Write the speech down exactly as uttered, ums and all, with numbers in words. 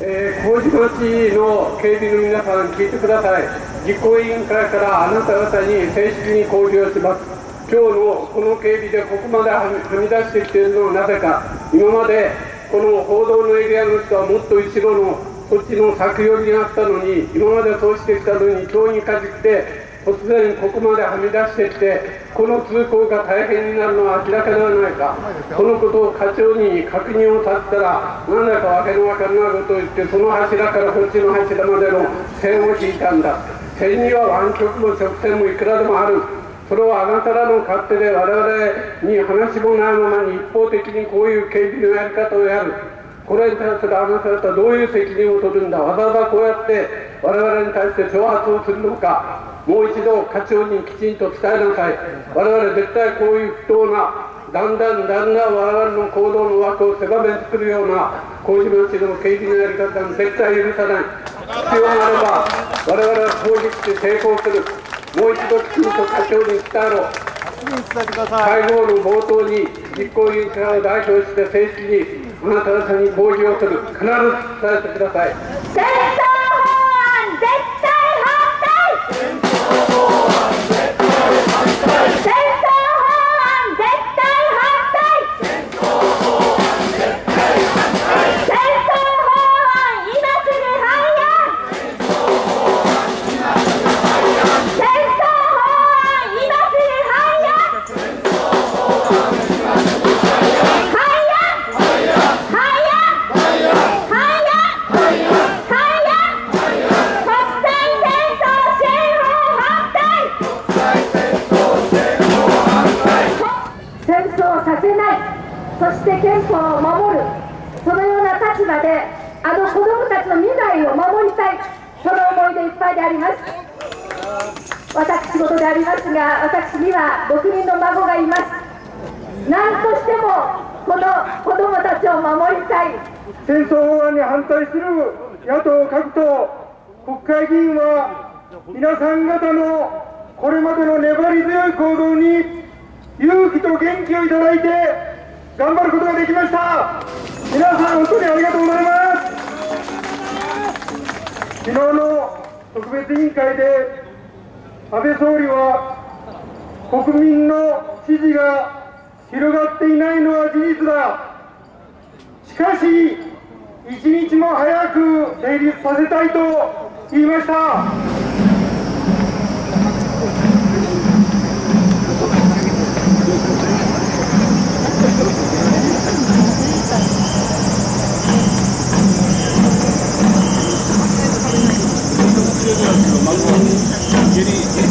えー、工事の地の警備の皆さん聞いてください。実行委員会からあなた方に正式に公表します。今日のこの警備でここまではみ出してきているのはなぜか。今までこの報道のエリアの人はもっと後ろのそっちの柵寄りにあったのに、今までそうしてきたのに今日にかじって突然ここまではみ出してきて、この通行が大変になるのは明らかではないか。このことを課長に確認をさせたら、何だかわけのわからないことを言って、その柱からこっちの柱までの線を引いたんだ。線には湾曲も直線もいくらでもある。それはあなたらの勝手で、我々に話もないままに一方的にこういう警備のやり方をやる。これに対するあなた方はどういう責任を取るんだ。わざわざこうやって我々に対して挑発をするのか。もう一度課長にきちんと伝えなさい。我々絶対こういう不当な、だんだんだんだん我々の行動の枠を狭めてくるような麹町の警備のやり方は絶対許さない。必要ならば我々は攻撃して抵抗する。もう一度きちんと課長に伝えろ。会合の冒頭に実行委員会を代表して正式にあなた方に抗議をする。必ず伝えてください。戦争法案絶対反対。そして憲法を守る、そのような立場であの子どもたちの未来を守りたい、その思いでいっぱいであります。私事でありますが、私にはろくにんの孫がいます。何としてもこの子どもたちを守りたい。戦争法案に反対する野党各党国会議員は、皆さん方のこれまでの粘り強い行動に勇気と元気をいただいて頑張ることができました。皆さん本当にありがとうございます。昨日の特別委員会で安倍総理は、国民の支持が広がっていないのは事実だ。しかし一日も早く成立させたいと言いました。Get it.